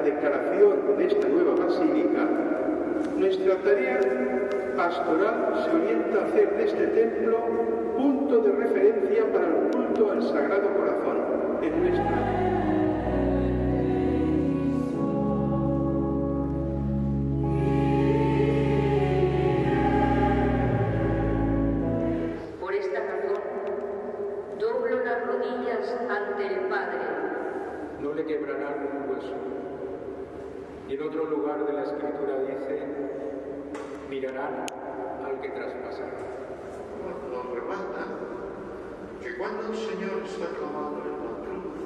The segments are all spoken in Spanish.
la declaración de esta nueva basílica, nuestra tarea pastoral se orienta a hacer de este templo punto de referencia para el culto al Sagrado Corazón en nuestra ante el Padre. No le quebrarán un hueso. Y en otro lugar de la Escritura dice, mirarán al que traspasará. Nos remata que cuando el Señor está clavado en la cruz,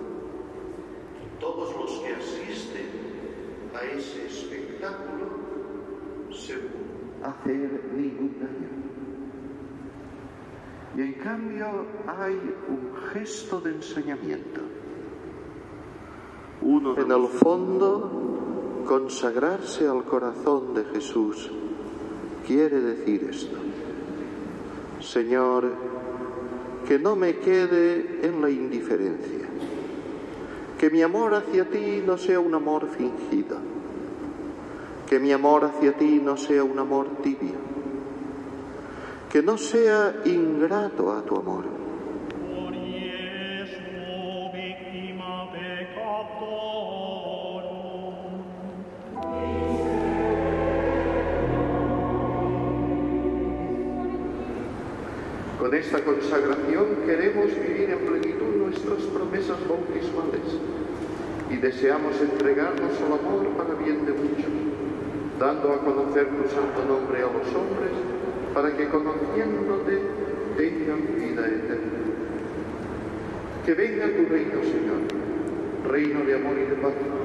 todos los que asisten a ese espectáculo se van a hacer ningún daño. Y en cambio hay un gesto de enseñamiento. Uno, en el fondo, consagrarse al corazón de Jesús quiere decir esto: Señor, que no me quede en la indiferencia, que mi amor hacia ti no sea un amor fingido, que mi amor hacia ti no sea un amor tibio, que no sea ingrato a tu amor. Con esta consagración queremos vivir en plenitud nuestras promesas bautismales y deseamos entregarnos al amor para bien de muchos, dando a conocer tu santo nombre a los hombres, para que conociéndote tengan vida eterna. Que venga tu reino, Señor, reino de amor y de paz.